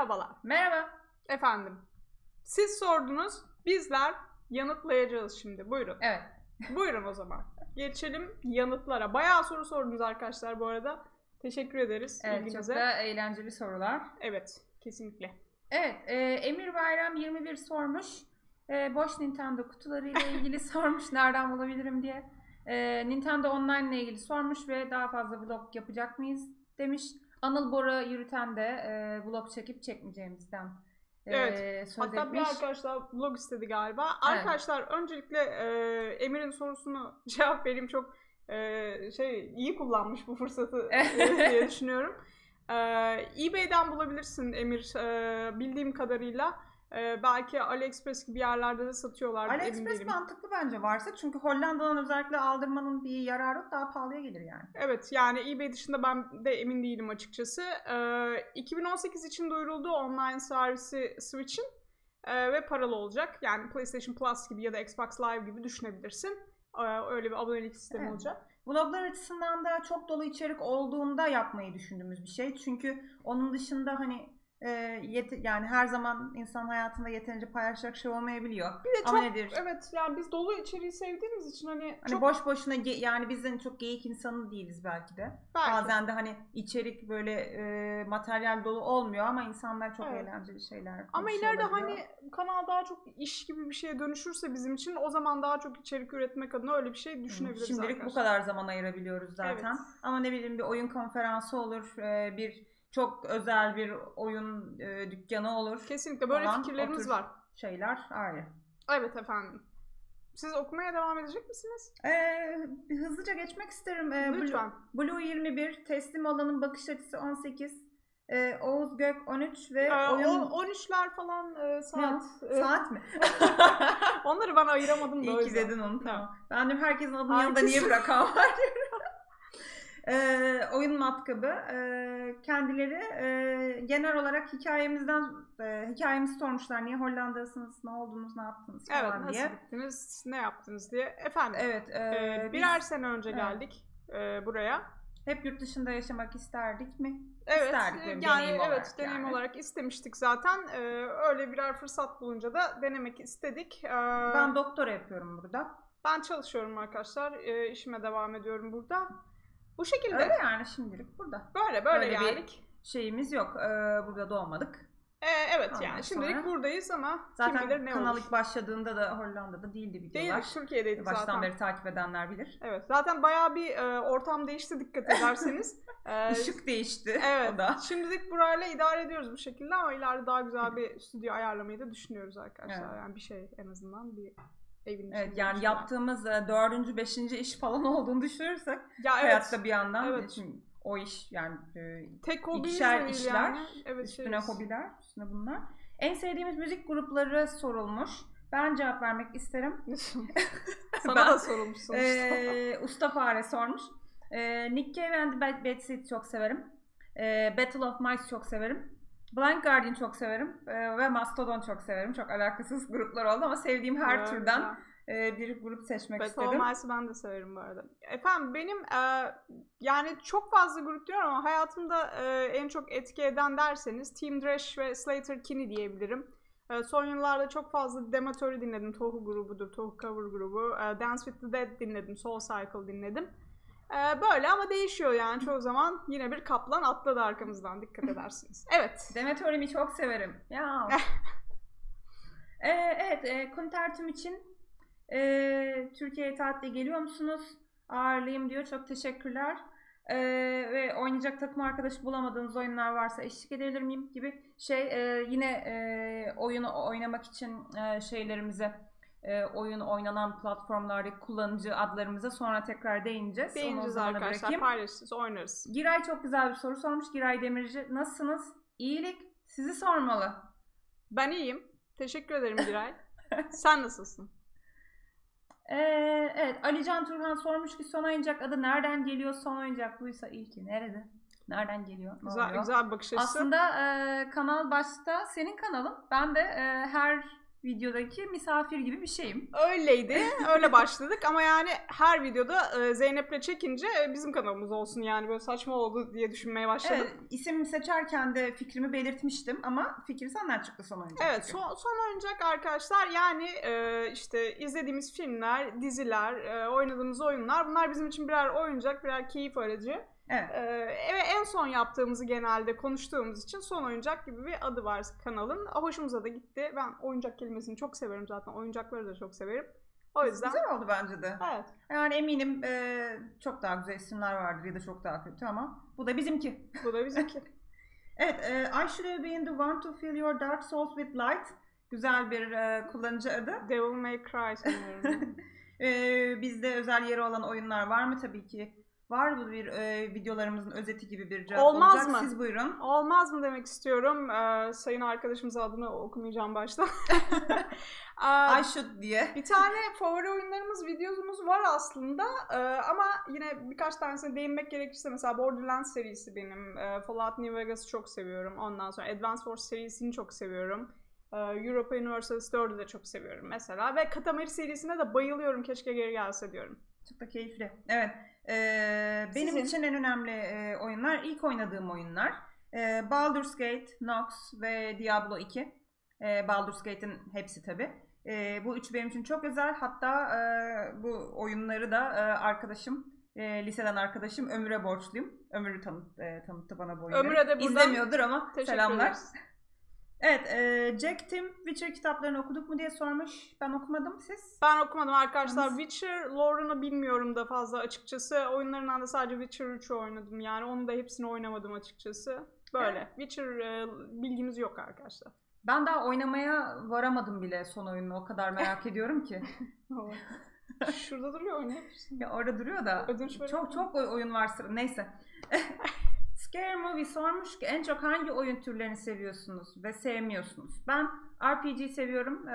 Merhabalar. Merhaba. Efendim. Siz sordunuz, bizler yanıtlayacağız şimdi. Buyurun. Evet. Buyurun o zaman. Geçelim yanıtlara. Bayağı soru sordunuz arkadaşlar bu arada. Teşekkür ederiz. Evet, ilginize. Çok da eğlenceli sorular. Evet, kesinlikle. Evet, Emir Bayram 21 sormuş. Boş Nintendo kutularıyla ilgili sormuş, nereden bulabilirim diye. Nintendo Online ile ilgili sormuş ve daha fazla vlog yapacak mıyız demiş. Anıl Bora yürüten de vlog çekip çekmeyeceğimizden evet. Söz hatta etmiş. Bir arkadaşlar vlog istedi galiba. Evet. Arkadaşlar öncelikle Emir'in sorusunu cevap vereyim. Çok iyi kullanmış bu fırsatı diye düşünüyorum. eBay'den bulabilirsin Emir bildiğim kadarıyla. Belki AliExpress gibi yerlerde de satıyorlar. AliExpress mantıklı bence varsa. Çünkü Hollanda'dan özellikle aldırmanın bir yararı yok. Daha pahalıya gelir yani. Evet, yani eBay dışında ben de emin değilim açıkçası. 2018 için duyuruldu online servisi Switch'in ve paralı olacak. Yani PlayStation Plus gibi ya da Xbox Live gibi düşünebilirsin. Öyle bir abonelik sistemi evet. olacak. Vloglar açısından da çok dolu içerik olduğunda yapmayı düşündüğümüz bir şey. Çünkü onun dışında hani yani her zaman insan hayatında yeterince paylaşacak şey olmayabiliyor. Bir de çok, ama nedir? Evet, yani biz dolu içeriği sevdiğimiz için hani çok... boş boşuna yani biz de çok geyik insanı değiliz belki de. Belki. Bazen de hani içerik böyle materyal dolu olmuyor ama insanlar çok evet. eğlenceli şeyler. Ama ileride olabiliyor. Hani kanal daha çok iş gibi bir şeye dönüşürse bizim için o zaman daha çok içerik üretmek adına öyle bir şey düşünebiliriz. Şimdilik arkadaşlar. Bu kadar zaman ayırabiliyoruz zaten. Evet. Ama ne bileyim bir oyun konferansı olur, bir çok özel bir oyun dükkanı olur. Kesinlikle böyle falan, fikirlerimiz var. Şeyler ayrı. Evet efendim. Siz okumaya devam edecek misiniz? Hızlıca geçmek isterim. Lütfen. Blue 21, teslim olanın bakış açısı 18, Oğuz Gök 13 ve oyun... 13'ler falan saat. Saat mi? Onları ben ayıramadım da. İyi ki dedin onu. Tamam. Ben de herkesin adını yanında niye bırakan var? Oyun matkabı kendileri genel olarak hikayemizi sormuşlar, niye Hollanda'sınız, ne oldunuz, ne yaptınız falan evet, diye. Evet, nasıl gittiniz, ne yaptınız diye. Efendim, evet, birer sene önce geldik evet. Buraya. Hep yurt dışında yaşamak isterdik mi? Evet, isterdik yani, deneyim olarak istemiştik zaten. Öyle birer fırsat bulunca da denemek istedik. Ben doktora yapıyorum burada. Ben çalışıyorum arkadaşlar, işime devam ediyorum burada. Bu şekilde. Öyle yani şimdilik burada. Böyle geldik. Şeyimiz yok. Burada doğmadık. Evet ondan yani şimdilik sonra buradayız ama zaten kim bilir ne olur. Zaten başladığında da Hollanda'da değildi videolar. Değildik, Türkiye'deydik zaten. Baştan beri takip edenler bilir. Evet zaten bayağı bir ortam değişti dikkat ederseniz. Işık değişti. Evet. O da. Şimdilik burayla idare ediyoruz bu şekilde ama ileride daha güzel bir stüdyo ayarlamayı da düşünüyoruz arkadaşlar. Evet. Yani bir şey en azından bir... Evet, yani yaptığımız 4. 5. iş falan olduğunu düşünürsek ya evet, hayatta bir yandan evet. O iş yani tek ikişer işler yani. Evet, üstüne hobiler üstüne bunlar. En sevdiğimiz müzik grupları sorulmuş. Ben cevap vermek isterim. Sana da sorulmuş sonuçta. Usta Fare sormuş. Nick Cave and the Bad Seed çok severim. Battle of Mice çok severim. Blank Guardian çok severim ve Mastodon çok severim. Çok alakasız gruplar oldu ama sevdiğim her evet, türden bir grup seçmek istedim. Battle of Mice'ı ben de severim bu arada. Efendim benim yani çok fazla grup diyorum ama hayatımda en çok etki eden derseniz Team Dresch ve Sleater-Kinney diyebilirim. Son yıllarda çok fazla Dematory dinledim. Tohu grubudur, Tohu cover grubu. Dance with the Dead dinledim, Soul Cycle dinledim. Böyle ama değişiyor yani çoğu zaman yine bir kaplan atladı arkamızdan dikkat edersiniz. Evet. Dematory'mi çok severim. Ya. Evet. Konsertim için Türkiye'ye tatile geliyor musunuz? Ağırlayayım diyor. Çok teşekkürler. Ve oynayacak takım arkadaşı bulamadığınız oyunlar varsa eşlik edebilir miyim gibi yine oyunu oynamak için şeylerimize oyun oynanan platformlardaki kullanıcı adlarımıza sonra tekrar değineceğiz. Değineceğiz arkadaşlar, paylaşırız, oynarız. Giray çok güzel bir soru sormuş. Giray Demirci, nasılsınız? İyilik sizi sormalı. Ben iyiyim. Teşekkür ederim Giray. Sen nasılsın? Evet, Alican Turhan sormuş ki son oyuncak adı nereden geliyor? Son oyuncak buysa iyi ki nerede? Nereden geliyor? Güzel bir bakış açısı. Aslında kanal başta senin kanalın. Ben de her videodaki misafir gibi bir şeyim. Öyleydi. Öyle başladık ama yani her videoda Zeynep'le çekince bizim kanalımız olsun yani böyle saçma oldu diye düşünmeye başladım. Evet, isim seçerken de fikrimi belirtmiştim ama fikir senden çıktı son oyuncak. Evet, son oyuncak arkadaşlar yani işte izlediğimiz filmler, diziler, oynadığımız oyunlar bunlar bizim için birer oyuncak, birer keyif aracı. Evet. En son yaptığımızı genelde konuştuğumuz için son oyuncak gibi bir adı var kanalın. Hoşumuza da gitti. Ben oyuncak kelimesini çok severim zaten. Oyuncakları da çok severim. O yüzden... Güzel oldu bence de. Evet. Yani eminim çok daha güzel isimler vardır ya da çok daha kötü ama bu da bizimki. Bu da bizimki. Evet. I should have been the one to fill your dark souls with light. Güzel bir kullanıcı adı. Devil May Cry sanıyorum. Bizde özel yeri olan oyunlar var mı? Tabii ki. Var bu bir videolarımızın özeti gibi bir cevap olacak. Mı? Siz buyurun. Olmaz mı demek istiyorum. Sayın arkadaşımız adını okumayacağım başta. I should diye. Bir tane favori oyunlarımız, videomuz var aslında. Ama yine birkaç tanesine değinmek gerekirse mesela Borderlands serisi benim. Fallout New Vegas'ı çok seviyorum. Ondan sonra Advance Wars serisini çok seviyorum. Europa Universalis 4'ü de çok seviyorum mesela. Ve Katamari serisine de bayılıyorum. Keşke geri gelse diyorum. Çok da keyifli. Evet. Benim için en önemli oyunlar, ilk oynadığım oyunlar Baldur's Gate, Nox ve Diablo 2. Baldur's Gate'in hepsi tabi. Bu üçü benim için çok özel. Hatta bu oyunları da arkadaşım, liseden arkadaşım Ömür'e borçluyum. Ömür'ü tanıttı bana bu oyunu. Ömür'e de buradan izlemiyordur ama selamlar. Evet, Jack Tim Witcher kitaplarını okuduk mu diye sormuş. Ben okumadım, siz? Ben okumadım arkadaşlar. Yalnız... Witcher lore'unu bilmiyorum da fazla açıkçası. Oyunlarından da sadece Witcher 3'ü oynadım yani. Onu da hepsini oynamadım açıkçası. Böyle. Evet. Witcher bilgimiz yok arkadaşlar. Ben daha oynamaya varamadım bile son oyununu. O kadar merak ediyorum ki. Şurada duruyor, oynayabilirsin. Ya orada duruyor da. Çok oyun var sıra. Neyse. Scary Movie sormuş ki en çok hangi oyun türlerini seviyorsunuz ve sevmiyorsunuz? Ben RPG seviyorum.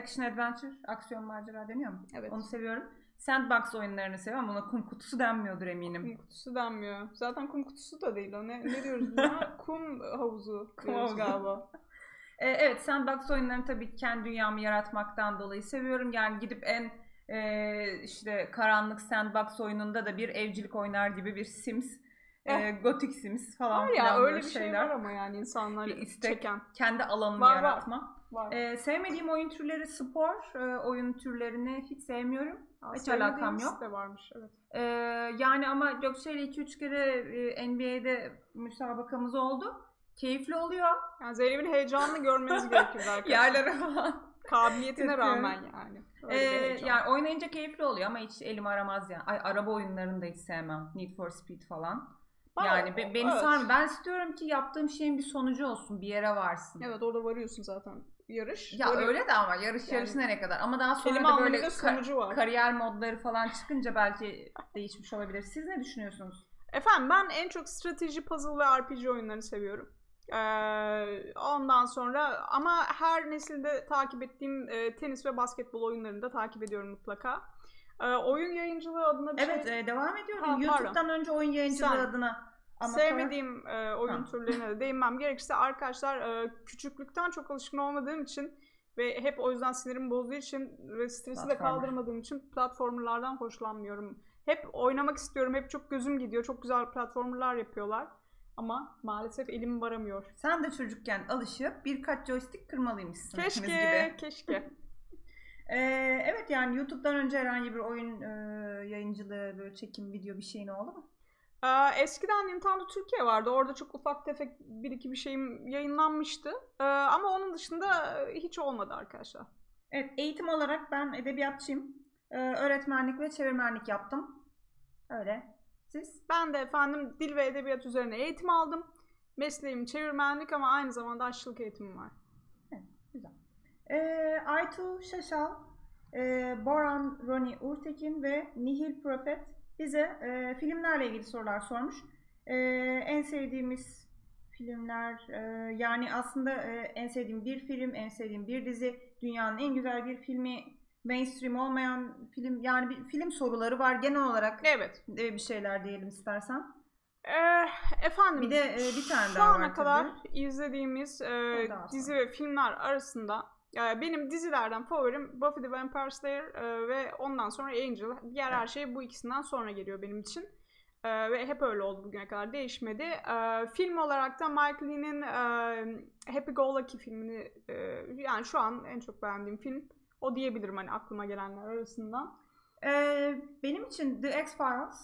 Action Adventure, aksiyon macera deniyor mu? Evet. Onu seviyorum. Sandbox oyunlarını seviyorum. Ona kum kutusu denmiyordur eminim. Kum kutusu denmiyor. Zaten kum kutusu da değil. Ne diyoruz buna? Kum havuzu. Kum havuzu galiba. Evet, sandbox oyunlarını tabii kendi dünyamı yaratmaktan dolayı seviyorum. Yani gidip en işte karanlık sandbox oyununda da bir evcilik oynar gibi bir Sims. Gotik Sims falan filan öyle bir şey var ama yani insanlar çeken. Kendi alanını yaratma. Var. Sevmediğim oyun türleri spor. Oyun türlerini hiç sevmiyorum. Hiç alakam yok. De varmış, evet. Yani ama Gökçe'yle 2-3 kere NBA'de müsabakamız oldu. Keyifli oluyor. Yani Zeynep'in heyecanını görmeniz gerekiyor arkadaşlar. Yerlere falan. Kabiliyetine rağmen yani. Yani oynayınca keyifli oluyor ama hiç elim aramaz yani. Ay, araba oyunlarını da hiç sevmem. Need for Speed falan. Yani beni evet. Sarmıyor. Ben istiyorum ki yaptığım şeyin bir sonucu olsun, bir yere varsın. Evet, orada varıyorsun zaten. Yarış. Ya böyle... öyle de ama yarış yani... yarışı nereye kadar? Ama daha sonra da böyle kariyer modları falan çıkınca belki değişmiş olabilir. Siz ne düşünüyorsunuz? Efendim, ben en çok strateji, puzzle ve RPG oyunlarını seviyorum. Ondan sonra ama her nesilde takip ettiğim tenis ve basketbol oyunlarını da takip ediyorum mutlaka. Oyun yayıncılığı adına bir evet, şey... Evet, devam ediyorum. Ha, YouTube'dan pardon. Önce oyun yayıncılığı sen, adına... Sevmediğim oyun türlerine de değinmem gerekirse arkadaşlar küçüklükten çok alışkın olmadığım için ve hep o yüzden sinirimi bozduğu için ve stresi de kaldırmadığım için platformlardan hoşlanmıyorum. Hep oynamak istiyorum, hep çok gözüm gidiyor, çok güzel platformlar yapıyorlar. Ama maalesef elim varamıyor. Sen de çocukken alışıp birkaç joystick kırmalıymışsın. Keşke, gibi. Keşke. Evet, yani YouTube'dan önce herhangi bir oyun yayıncılığı, böyle çekim, video bir şeyin oldu mu? Eskiden Nintendo Türkiye vardı. Orada çok ufak tefek bir iki bir şeyim yayınlanmıştı. Ama onun dışında hiç olmadı arkadaşlar. Evet, eğitim olarak ben edebiyatçıyım. Öğretmenlik ve çevirmenlik yaptım. Öyle. Siz? Ben de efendim dil ve edebiyat üzerine eğitim aldım. Mesleğim çevirmenlik ama aynı zamanda aşçılık eğitimim var. Evet, güzel. Aytu Şaşal, Boran Roni Urtekin ve Nihil Profet bize filmlerle ilgili sorular sormuş. En sevdiğimiz filmler, yani aslında en sevdiğim bir film, en sevdiğim bir dizi, dünyanın en güzel bir filmi, mainstream olmayan film, yani bir film soruları var genel olarak. Evet. Bir şeyler diyelim istersen. Efendim, bir de bir tane daha var. Şu ana kadar izlediğimiz dizi ve filmler arasında Benim dizilerden favorim Buffy the Vampire Slayer ve ondan sonra Angel. Diğer her şey bu ikisinden sonra geliyor benim için. Ve hep öyle oldu, bugüne kadar değişmedi. Film olarak da Mike Lee'nin Happy Go Lucky filmini, yani şu an en çok beğendiğim film o diyebilirim, hani aklıma gelenler arasında. Benim için The X-Files,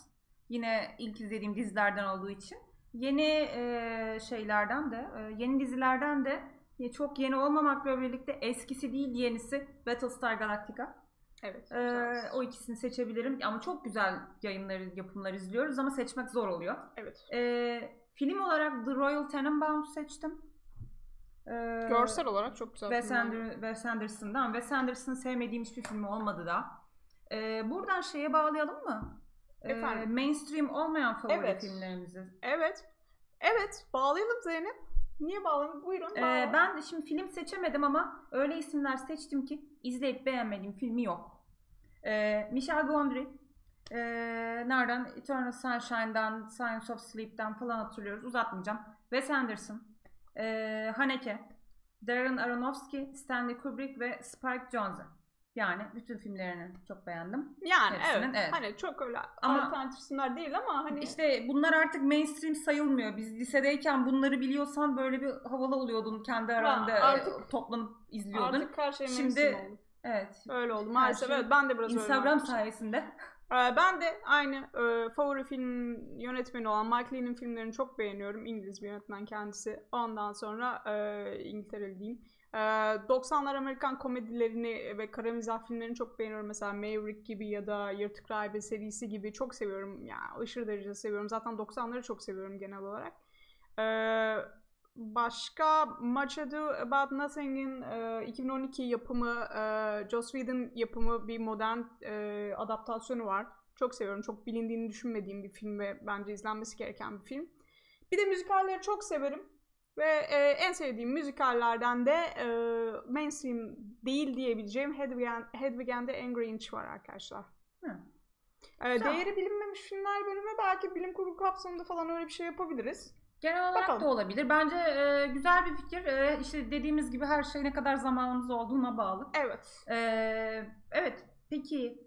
yine ilk izlediğim dizilerden olduğu için. Yeni şeylerden de, yeni dizilerden de, çok yeni olmamakla birlikte eskisi değil yenisi Battlestar Galactica. Evet, o ikisini seçebilirim ama çok güzel yayınları, yapımları izliyoruz ama seçmek zor oluyor. Evet. Film olarak The Royal Tenenbaums seçtim. Görsel olarak çok güzel. Wes Anderson'dan. Wes Anderson'ın sevmediğim hiçbir film olmadı da. Buradan şeye bağlayalım mı? Mainstream olmayan favori filmlerimizi. Evet. Evet, bağlayalım Zeynep. Niye bağlanıp? Buyurun. Ben şimdi film seçemedim ama öyle isimler seçtim ki izleyip beğenmediğim filmi yok. Michel Gondry, nereden? Eternal Sunshine'dan, Science of Sleep'ten falan hatırlıyoruz. Uzatmayacağım. Wes Anderson, Haneke, Darren Aronofsky, Stanley Kubrick ve Spike Jonze. Yani bütün filmlerini çok beğendim. Yani evet. Hani çok öyle alternatif isimler değil ama hani. İşte bunlar artık mainstream sayılmıyor. Biz lisedeyken bunları biliyorsan böyle bir havalı oluyordun. Kendi aranda artık toplanıp izliyordun. Artık her şey mainstream oldu. Evet. Öyle oldu maalesef. Şey, evet, ben de biraz Instagram sayesinde. Ben de aynı favori film yönetmeni olan Mike Lee'nin filmlerini çok beğeniyorum. İngiliz bir yönetmen kendisi. Ondan sonra İngiltereli diyeyim. 90'lar Amerikan komedilerini ve kara mizah filmlerini çok beğeniyorum. Mesela Maverick gibi ya da Yırtık Rahibe serisi gibi çok seviyorum. Yani aşırı derecede seviyorum. Zaten 90'ları çok seviyorum genel olarak. Başka Much Ado About Nothing'in 2012 yapımı, Joss Whedon yapımı bir modern adaptasyonu var. Çok seviyorum. Çok bilindiğini düşünmediğim bir film ve bence izlenmesi gereken bir film. Bir de müzikalleri çok severim. Ve en sevdiğim müzikallerden de mainstream değil diyebileceğim Hedwig and the Angry Inch var arkadaşlar. Değeri bilinmemiş filmler bölümü, belki bilim kurgu kapsamında falan öyle bir şey yapabiliriz. Genel olarak bakalım. Da olabilir. Bence güzel bir fikir. İşte dediğimiz gibi her şey ne kadar zamanımız olduğuna bağlı. Evet. Evet.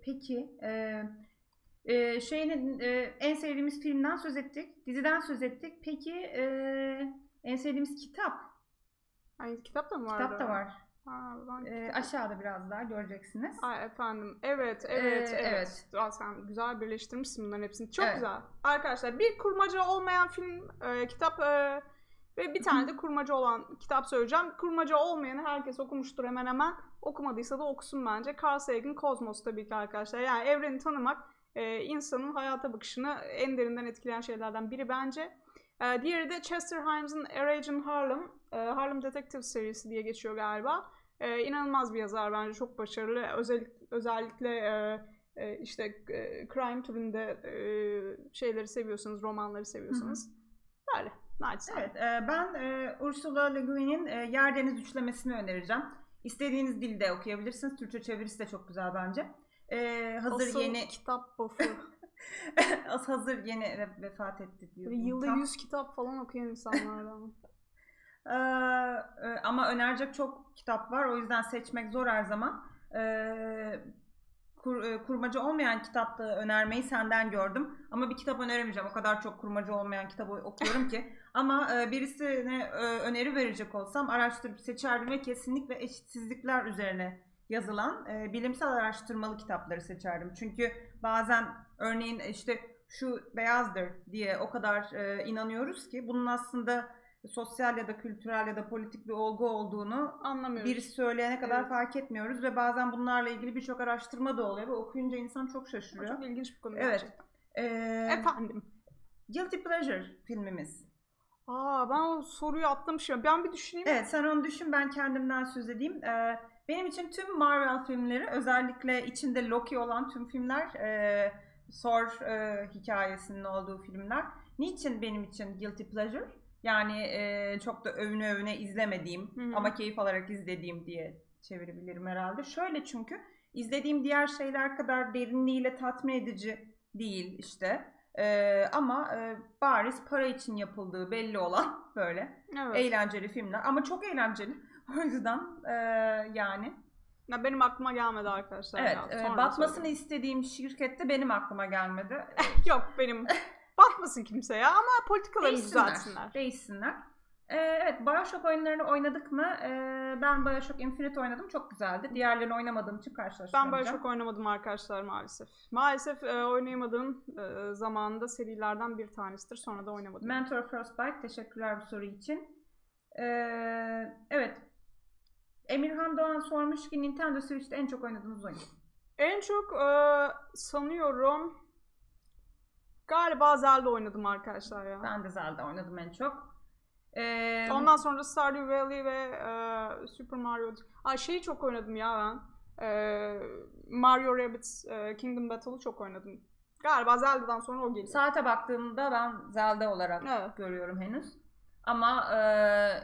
Peki. En sevdiğimiz filmden söz ettik. Diziden söz ettik. Peki... en sevdiğimiz kitap. Aynı kitap da mı var? Kitap da var. Aşağıda biraz daha göreceksiniz. Ay efendim. Evet. Sen güzel birleştirmişsin bunların hepsini. Çok güzel. Arkadaşlar bir kurmaca olmayan film, kitap ve bir tane de kurmaca olan kitap söyleyeceğim. Kurmaca olmayanı herkes okumuştur hemen hemen. Okumadıysa da okusun bence. Carl Sagan'ın Kozmos tabii ki arkadaşlar. Yani evreni tanımak insanın hayata bakışını en derinden etkileyen şeylerden biri bence. Diğeri de Chester Himes'ın A Rage in Harlem, Harlem Detective serisi diye geçiyor galiba. İnanılmaz bir yazar bence, çok başarılı. Özellikle crime türünde şeyleri seviyorsanız, romanları seviyorsanız. Böyle, naçizane. Evet, ben Ursula Le Guin'in Yerdeniz Üçlemesi'ni önereceğim. İstediğiniz dilde okuyabilirsiniz. Türkçe çevirisi de çok güzel bence. Hazır yeni kitap bofu. Hazır yeni vefat etti diyor. Yılda 100 kitap falan okuyan insanlardan. Ama önerecek çok kitap var. O yüzden seçmek zor her zaman. Kurmaca olmayan kitapta önermeyi senden gördüm. Ama bir kitap öneremeyeceğim. O kadar çok kurmaca olmayan kitabı okuyorum ki. Ama birisine öneri verecek olsam araştırıp seçerdim ve kesinlikle eşitsizlikler üzerine yazılan bilimsel araştırmalı kitapları seçerdim. Çünkü bazen örneğin işte şu beyazdır diye o kadar inanıyoruz ki bunun aslında sosyal ya da kültürel ya da politik bir olgu olduğunu anlamıyoruz. Birisi söyleyene kadar fark etmiyoruz ve bazen bunlarla ilgili birçok araştırma da oluyor ve okuyunca insan çok şaşırıyor. Çok ilginç bir konu. Evet. Efendim. Guilty Pleasure filmimiz. Ben o soruyu atlamışım. Ben bir düşüneyim. Evet, sen onu düşün, ben kendimden söz edeyim. Benim için tüm Marvel filmleri, özellikle içinde Loki olan tüm filmler, Thor hikayesinin olduğu filmler. Niçin benim için Guilty Pleasure? Yani çok da övüne övüne izlemediğim ama keyif alarak izlediğim diye çevirebilirim herhalde. Şöyle, çünkü izlediğim diğer şeyler kadar derinliğiyle tatmin edici değil işte. Ama bariz para için yapıldığı belli olan böyle. Evet. Eğlenceli filmler ama çok eğlenceli. O yüzden yani. Ya benim aklıma gelmedi arkadaşlar. Evet, batmasını istediğim şirkette benim aklıma gelmedi. Yok benim. Batmasın kimse ya ama politikalarını düzeltsinler. Değişsinler. Evet, Bioshock oyunlarını oynadık mı? Ben Bioshock Infinite oynadım, çok güzeldi. Diğerlerini oynamadığım için karşılaştıracağım. Ben Bioshock oynamadım arkadaşlar maalesef. Maalesef oynayamadığım zamanında serilerden bir tanesidir. Sonra da oynamadım. Mentor Frostbite, teşekkürler bu soru için. Evet. Emirhan Doğan sormuş ki Nintendo Switch'te en çok oynadığınız oyun. En çok sanıyorum galiba Zelda oynadım arkadaşlar ya. Ben de Zelda oynadım en çok. Ondan sonra Stardew Valley ve Super Mario. Şeyi çok oynadım ya ben. Mario Rabbids Kingdom Battle'ı çok oynadım. Galiba Zelda'dan sonra o geliyor. Saate baktığımda ben Zelda olarak evet görüyorum henüz. Ama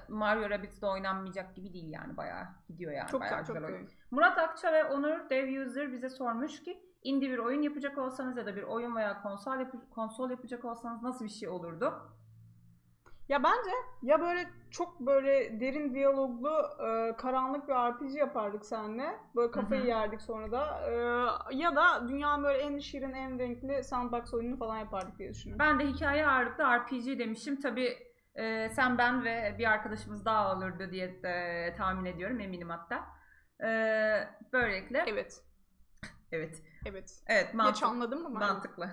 Mario Rabbids'de oynanmayacak gibi değil yani, bayağı gidiyor yani. Çok bayağı güzel oyun. Murat Akça ve Onur Dev User bize sormuş ki indie bir oyun yapacak olsanız ya da bir oyun veya konsol yapacak olsanız nasıl bir şey olurdu? Ya bence ya böyle çok böyle derin diyaloglu karanlık bir RPG yapardık seninle. Böyle kafayı yerdik sonra da. Ya da dünyanın böyle en şirin, en renkli sandbox oyununu falan yapardık diye düşünüyorum. Ben de hikaye ağırlıklı RPG demişim. Tabii sen, ben ve bir arkadaşımız daha olurdu diye de tahmin ediyorum. Eminim hatta. Böylelikle. Evet. Evet. Evet. Evet. Geç anladın mı? Mantıklı.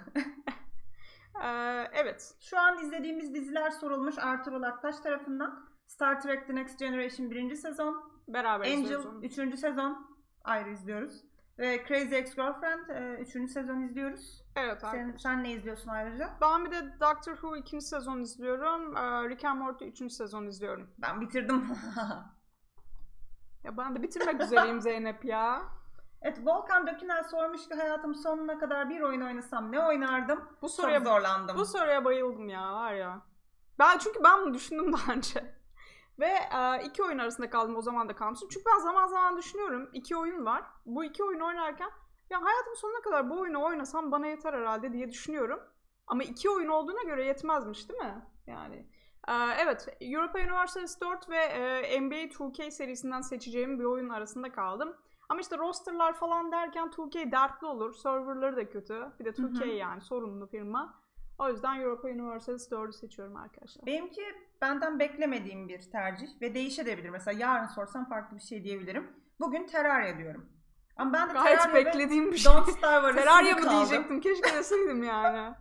Evet. Şu an izlediğimiz diziler sorulmuş Artur Aktaş tarafından. Star Trek The Next Generation 1. sezon. Beraber izliyoruz. Angel 3. sezon. Ayrı izliyoruz. Ve Crazy Ex-Girlfriend 3. sezon izliyoruz. Evet arkadaşlar. Sen ne izliyorsun ayrıca? Ben bir de Doctor Who 2. sezon izliyorum. Rick and Morty 3. sezon izliyorum. Ben bitirdim. Ya ben de bitirmek üzereyim Zeynep ya. Evet, Volkan Döküner sormuş ki hayatım sonuna kadar bir oyun oynasam ne oynardım? Bu soruya zorlandım. Bu soruya bayıldım ya, var ya. Çünkü ben bunu düşündüm daha önce. Ve iki oyun arasında kaldım, o zaman da kalmıştım. Çünkü ben zaman zaman düşünüyorum, iki oyun var. Bu iki oyunu oynarken ya hayatım sonuna kadar bu oyunu oynasam bana yeter herhalde diye düşünüyorum. Ama iki oyun olduğuna göre yetmezmiş değil mi? Yani. Evet, Europa Universalis 4 ve NBA 2K serisinden seçeceğim bir oyun arasında kaldım. Ama işte rosterlar falan derken 2K dertli olur. Serverları da kötü. Bir de 2K yani sorunlu firma. O yüzden Europa Universalis 4'ü seçiyorum arkadaşlar. Benimki benden beklemediğim bir tercih ve değişebilir. Mesela yarın sorsam farklı bir şey diyebilirim. Bugün Terraria diyorum. Ama ben de gayet Terraria beklediğim bir şey. Don't Starve arasında Terraria mı diyecektim? Keşke deseydim yani.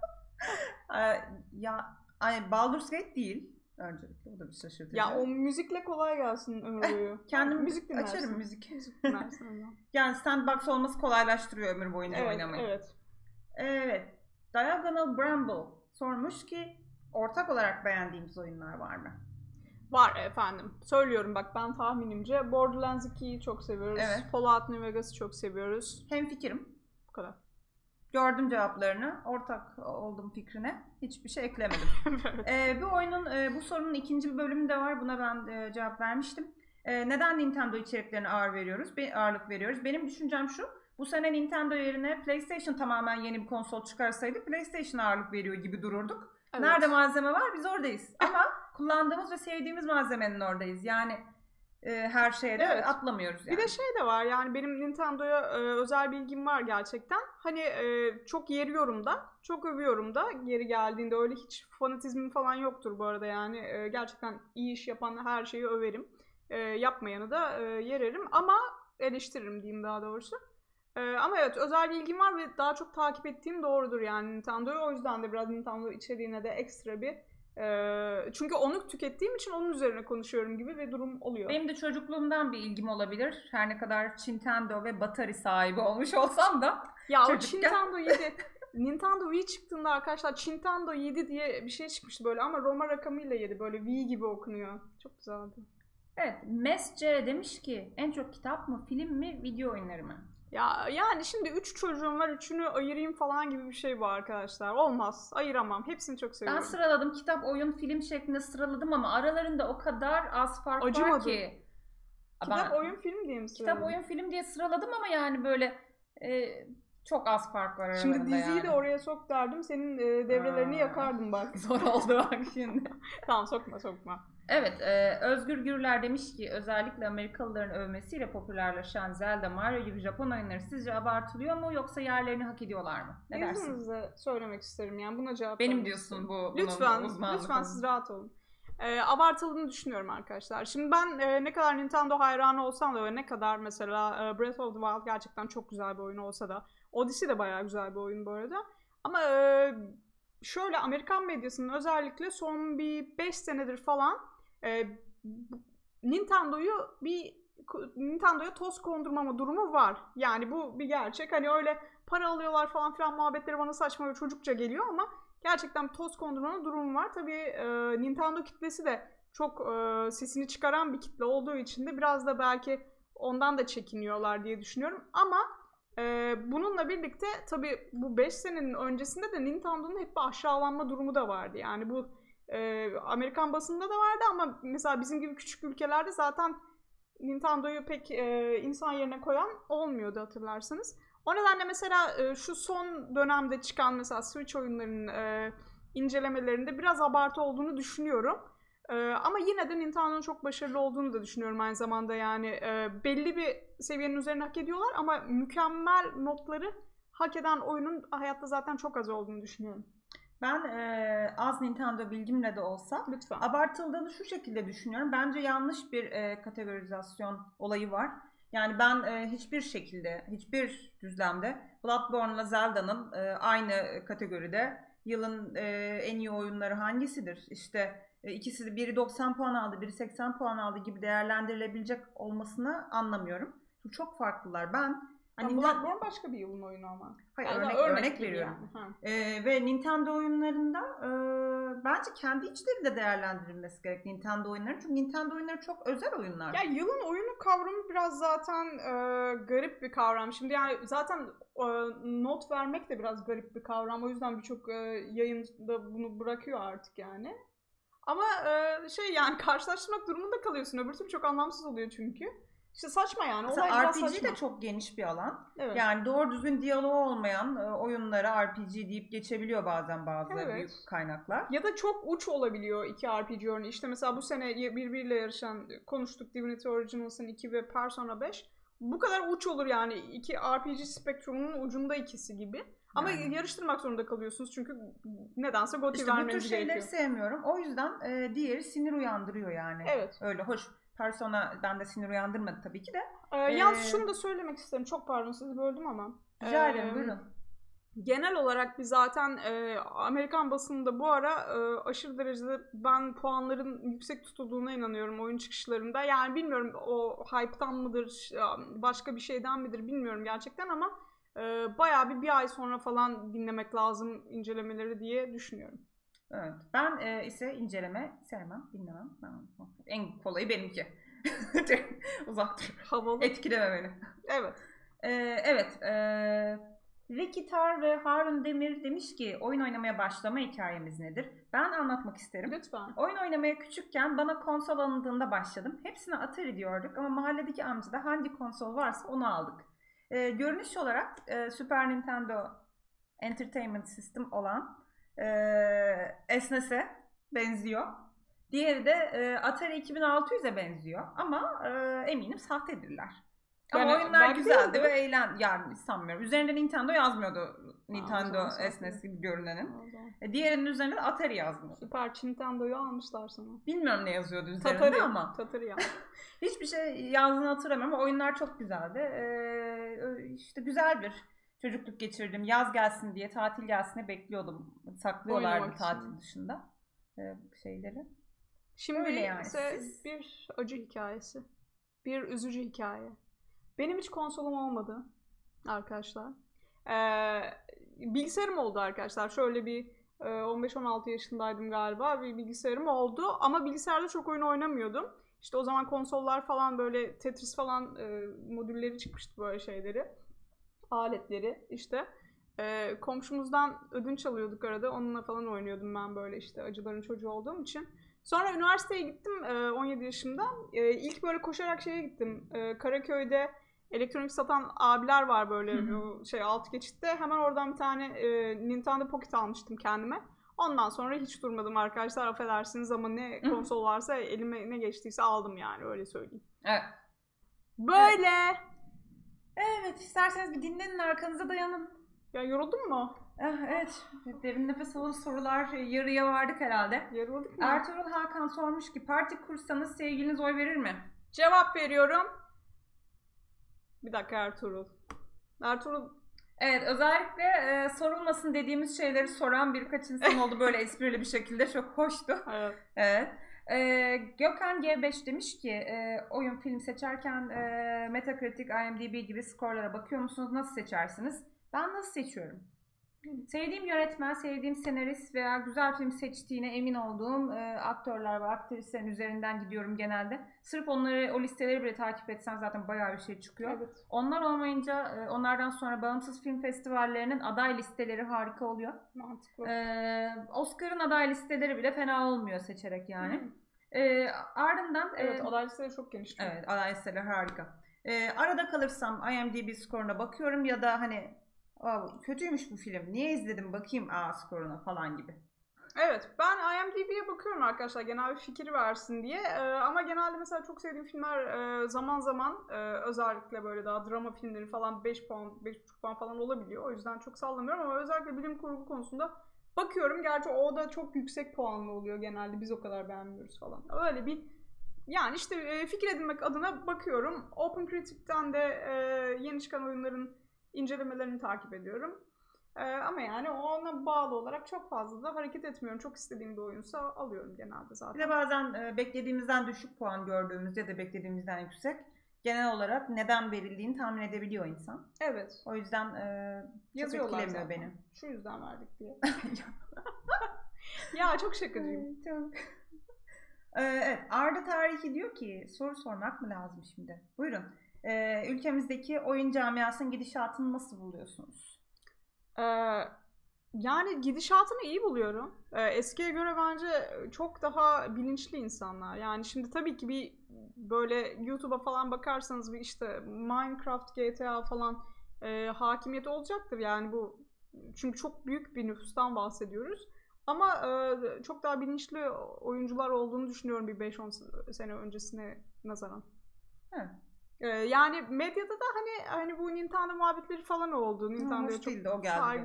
Yani Baldur's Gate değil. Öncelikle o da bir şaşırtıcı. Ya o müzikle kolay gelsin Ömür boyu. Kendim müzik dinlersin. Açarım müzik dinlersin. Yani sandbox olması kolaylaştırıyor Ömür boyunca oynamayı. Evet. Evet. Diagonal Bramble sormuş ki ortak olarak beğendiğimiz oyunlar var mı? Var efendim. Söylüyorum bak, ben tahminimce Borderlands 2'yi çok seviyoruz. Evet. Fallout New Vegas'ı çok seviyoruz. Hemfikirim. Bu kadar. Gördüm cevaplarını, ortak oldum fikrine, hiçbir şey eklemedim. Bir oyunun, bu sorunun ikinci bir bölümü de var, buna ben cevap vermiştim. Neden Nintendo içeriklerine ağırlık veriyoruz? Benim düşüncem şu, bu sene Nintendo yerine PlayStation tamamen yeni bir konsol çıkarsaydı PlayStation'a ağırlık veriyor gibi dururduk. Evet. Nerede malzeme var? Biz oradayız. Ama kullandığımız ve sevdiğimiz malzemenin oradayız. Yani... her şeye de evet atlamıyoruz yani. Bir de şey de var yani, benim Nintendo'ya özel bilgim var gerçekten. Hani çok yeriyorum da, çok övüyorum da geri geldiğinde, öyle hiç fanatizmim falan yoktur bu arada yani. Gerçekten iyi iş yapan her şeyi överim. Yapmayanı da yererim ama eleştiririm diyeyim daha doğrusu. Ama evet, özel bilgim var ve daha çok takip ettiğim doğrudur yani Nintendo'yu. O yüzden de biraz Nintendo içeriğine de ekstra bir... çünkü onu tükettiğim için onun üzerine konuşuyorum gibi bir durum oluyor. Benim de çocukluğumdan bir ilgim olabilir. Her ne kadar Nintendo ve Batari sahibi olmuş olsam da. Ya çocukken... o Nintendo 7. Nintendo Wii çıktığında arkadaşlar Nintendo 7 diye bir şey çıkmıştı böyle ama Roma rakamıyla 7, böyle Wii gibi okunuyor. Çok güzeldi. Evet, Mesce demiş ki en çok kitap mı, film mi, video oyunları mı? Ya yani şimdi 3 çocuğum var, 3'ünü ayırayım falan gibi bir şey bu arkadaşlar. Olmaz, ayıramam. Hepsini çok seviyorum. Ben sıraladım, kitap, oyun, film şeklinde sıraladım ama aralarında o kadar az fark var ki. Kitap, oyun, film diye mi sıraladım? Kitap, oyun, film diye sıraladım ama yani böyle Çok az fark var aralarında. Şimdi diziyi yani de oraya sok derdim. Senin devrelerini yakardım bak. Zor oldu bak şimdi. Tamam, sokma sokma. Evet, Özgür Gürler demiş ki özellikle Amerikalıların övmesiyle popülerleşen Zelda, Mario gibi Japon oyunları sizce abartılıyor mu yoksa yerlerini hak ediyorlar mı? Ne dersiniz? Söylemek isterim yani, buna cevap benim diyorsun bu. Lütfen, lütfen siz rahat olun. Abartıldığını düşünüyorum arkadaşlar. Şimdi ben ne kadar Nintendo hayranı olsam da ve ne kadar mesela Breath of the Wild gerçekten çok güzel bir oyun olsa da, Odyssey de bayağı güzel bir oyun bu arada. Ama şöyle Amerikan medyasının özellikle son bir 5 senedir falan Nintendo'ya toz kondurmama durumu var. Yani bu bir gerçek. Hani öyle para alıyorlar falan filan muhabbetleri bana saçma ve çocukça geliyor ama gerçekten toz kondurmanın durumu var. Tabii Nintendo kitlesi de çok sesini çıkaran bir kitle olduğu için de biraz da belki ondan da çekiniyorlar diye düşünüyorum. Ama bununla birlikte tabii bu 5 senenin öncesinde de Nintendo'nun hep bir aşağılanma durumu da vardı. Yani bu Amerikan basında da vardı ama mesela bizim gibi küçük ülkelerde zaten Nintendo'yu pek insan yerine koyan olmuyordu hatırlarsanız. O nedenle mesela şu son dönemde çıkan mesela Switch oyunlarının incelemelerinde biraz abartı olduğunu düşünüyorum. Ama yine de Nintendo'nun çok başarılı olduğunu da düşünüyorum aynı zamanda. Yani belli bir seviyenin üzerine hak ediyorlar ama mükemmel notları hak eden oyunun hayatta zaten çok az olduğunu düşünüyorum. Ben az Nintendo bilgimle de olsa lütfen abartıldığını şu şekilde düşünüyorum. Bence yanlış bir kategorizasyon olayı var. Yani ben hiçbir şekilde, hiçbir düzlemde Bloodborne'la Zelda'nın aynı kategoride yılın en iyi oyunları hangisidir? İşte ikisi de biri 90 puan aldı, biri 80 puan aldı gibi değerlendirilebilecek olmasını anlamıyorum. Çok farklılar. Ben hani Bloodborne başka bir yılın oyunu ama. Hayır, yani örnek veriyorum. Yani. Ve Nintendo oyunlarında bence kendi içlerinde değerlendirilmesi gerek Nintendo oyunları. Çünkü Nintendo oyunları çok özel oyunlar. Ya yılın oyunu kavramı biraz zaten garip bir kavram. Şimdi yani zaten not vermek de biraz garip bir kavram. O yüzden birçok yayında bunu bırakıyor artık yani. Ama şey yani karşılaştırmak durumunda kalıyorsun. Öbür türlü çok anlamsız oluyor çünkü. İşte saçma yani. RPG de çok geniş bir alan. Evet. Yani doğru düzgün diyaloğu olmayan oyunlara RPG deyip geçebiliyor bazen bazı büyük kaynaklar. Ya da çok uç olabiliyor iki RPG örneği. İşte mesela bu sene birbiriyle yarışan konuştuk Divinity Originals'ın 2 ve Persona 5. Bu kadar uç olur yani. İki RPG spektrumunun ucunda ikisi gibi. Ama yani yarıştırmak zorunda kalıyorsunuz çünkü nedense GOTY işte vermeniz gerekiyor. İşte bu tür şeyleri sevmiyorum. O yüzden diğeri sinir uyandırıyor yani. Evet. Öyle hoş. Persona ben de sinir uyandırmadı tabii ki de. Yalnız şunu da söylemek isterim. Çok pardon sizi böldüm ama. Rica ederim, buyurun. Genel olarak biz zaten Amerikan basınında bu ara aşırı derecede ben puanların yüksek tutulduğuna inanıyorum oyun çıkışlarında. Yani bilmiyorum o hype'tan mıdır, başka bir şeyden midir bilmiyorum gerçekten ama bayağı bir ay sonra falan dinlemek lazım incelemeleri diye düşünüyorum. Evet. Ben ise inceleme sevmem, dinlemem. En kolayı benimki. Uzak dur. Havalı. Etkileme beni. Evet. Evet. Rekitar ve Harun Demir demiş ki oyun oynamaya başlama hikayemiz nedir? Ben anlatmak isterim. Lütfen. Oyun oynamaya küçükken bana konsol alındığında başladım. Hepsine Atari diyorduk ama mahalledeki amcada hangi konsol varsa onu aldık. Görünüş olarak Super Nintendo Entertainment System olan SNES'e benziyor. Diğeri de Atari 2600'e benziyor. Ama eminim sahtedirler. Yani, ama oyunlar güzeldi ve eğlenceli. Yani sanmıyorum. Üzerinde Nintendo yazmıyordu. Nintendo SNES gibi görünenin. Diğerinin üzerinde de Atari yazmıyordu. Süper Nintendo'yu almışlar sana. Bilmiyorum ne yazıyordu üzerinde Tatari, ama. Tatari ya. Hiçbir şey yazdığını hatırlamıyorum ama oyunlar çok güzeldi. İşte güzel bir çocukluk geçirdim. Yaz gelsin diye, tatil gelsin diye bekliyordum. Saklıyorlardı tatil dışında şeyleri. Şimdi yani ise bir acı hikayesi. Bir üzücü hikaye. Benim hiç konsolum olmadı arkadaşlar. Bilgisayarım oldu arkadaşlar. Şöyle bir 15-16 yaşındaydım galiba. Bir bilgisayarım oldu ama bilgisayarda çok oyun oynamıyordum. İşte o zaman konsollar falan böyle Tetris falan modülleri çıkmıştı böyle şeyleri. Aletleri işte. Komşumuzdan ödünç alıyorduk arada. Onunla falan oynuyordum ben böyle işte acıların çocuğu olduğum için. Sonra üniversiteye gittim 17 yaşımda. İlk böyle koşarak şeye gittim. Karaköy'de elektronik satan abiler var böyle şey alt geçitte. Hemen oradan bir tane Nintendo Pocket almıştım kendime. Ondan sonra hiç durmadım arkadaşlar, affedersiniz ama ne konsol varsa elime ne geçtiyse aldım yani, öyle söyleyeyim. Evet. Böyle. Evet, isterseniz bir dinlenin, arkanıza dayanın. Ya yoruldun mu? Evet, derin nefes alın, sorular yarıya vardık herhalde. Yarıldık mı? Ertuğrul Hakan sormuş ki parti kursanız sevgiliniz oy verir mi? Cevap veriyorum. Bir dakika Ertuğrul. Ertuğrul. Evet, özellikle sorulmasın dediğimiz şeyleri soran birkaç insan oldu böyle esprili bir şekilde, çok hoştu. Evet. Evet. Gökhan G5 demiş ki oyun film seçerken Metacritic, IMDb gibi skorlara bakıyor musunuz? Nasıl seçersiniz? Ben nasıl seçiyorum? Sevdiğim yönetmen, sevdiğim senarist veya güzel film seçtiğine emin olduğum aktörler ve aktrislerin üzerinden gidiyorum genelde. Sırf onları, o listeleri bile takip etsem zaten bayağı bir şey çıkıyor. Evet. Onlar olmayınca, onlardan sonra bağımsız film festivallerinin aday listeleri harika oluyor. Mantıklı. Oscar'ın aday listeleri bile fena olmuyor seçerek yani. Ardından... Evet, aday listeleri çok geniş. Evet, aday listeleri harika. Arada kalırsam IMDb skoruna bakıyorum ya da hani... kötüymüş bu film, niye izledim bakayım skoruna falan gibi. Evet, ben IMDb'ye bakıyorum arkadaşlar genel bir fikir versin diye. Ama genelde mesela çok sevdiğim filmler zaman zaman özellikle böyle daha drama filmleri falan 5 puan, 5,5 puan falan olabiliyor. O yüzden çok sallamıyorum ama özellikle bilim kurgu konusunda bakıyorum. Gerçi o da çok yüksek puanlı oluyor genelde, biz o kadar beğenmiyoruz falan. Öyle bir... Yani işte fikir edinmek adına bakıyorum. Open Critic'ten de yeni çıkan oyunların incelemelerini takip ediyorum. Ama yani ona bağlı olarak çok fazla da hareket etmiyorum. Çok istediğim bir oyunsa alıyorum genelde zaten. Bir de bazen beklediğimizden düşük puan gördüğümüz ya da beklediğimizden yüksek, genel olarak neden verildiğini tahmin edebiliyor insan. Evet. O yüzden çok etkilemiyor beni. Şu yüzden verdik diye. Ya çok şakacıyım. Çok. Evet, Arda Tarihi diyor ki soru sormak mı lazım şimdi? Buyurun. Ülkemizdeki oyun camiasının gidişatını nasıl buluyorsunuz? Yani gidişatını iyi buluyorum. Eskiye göre bence çok daha bilinçli insanlar. Yani şimdi tabii ki bir böyle YouTube'a falan bakarsanız bir işte Minecraft, GTA falan hakimiyeti olacaktır. Yani bu çünkü çok büyük bir nüfustan bahsediyoruz. Ama çok daha bilinçli oyuncular olduğunu düşünüyorum bir 5-10 sene öncesine nazaran. Evet. Yani medyada da hani bu Nintendo muhabbetleri falan oldu. Nintendo'ya çok değildi, o geldi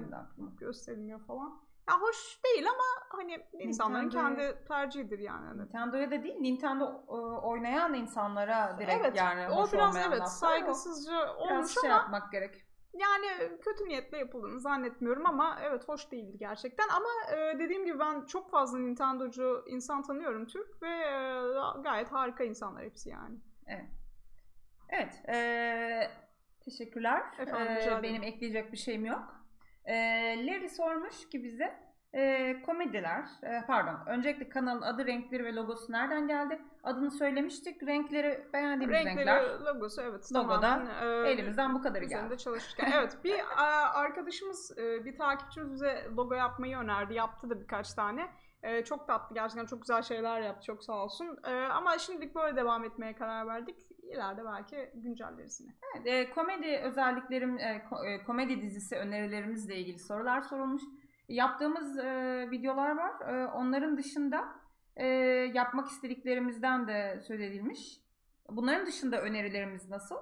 gösteriliyor falan. Ya hoş değil ama hani insanların kendi tercihidir yani. Nintendo'ya da değil, Nintendo oynayan insanlara direkt evet, yani hoş olmayan laflar. Evet, saygısızca olmuş ama yapmak gerek. Yani kötü niyetle yapıldığını zannetmiyorum ama evet hoş değildi gerçekten. Ama dediğim gibi ben çok fazla Nintendo'cu insan tanıyorum Türk ve gayet harika insanlar hepsi yani. Evet. Evet, teşekkürler. Efendim, benim ekleyecek bir şeyim yok. Larry sormuş ki bize komediler, pardon, öncelikle kanalın adı, renkleri ve logosu nereden geldi? Adını söylemiştik, renkleri beğendiğimiz renkler. Renkleri, logosu, evet. Logoda elimizden bu kadarı geldi. Çalışırken. Evet, bir arkadaşımız, bir takipçimiz bize logo yapmayı önerdi, yaptı da birkaç tane. Çok tatlı, gerçekten çok güzel şeyler yaptı, çok sağ olsun. Ama şimdilik böyle devam etmeye karar verdik. İleride belki güncelleriz yine. Evet, komedi özelliklerim, komedi dizisi önerilerimizle ilgili sorular sorulmuş. Yaptığımız videolar var. Onların dışında yapmak istediklerimizden de söz edilmiş. Bunların dışında önerilerimiz nasıl?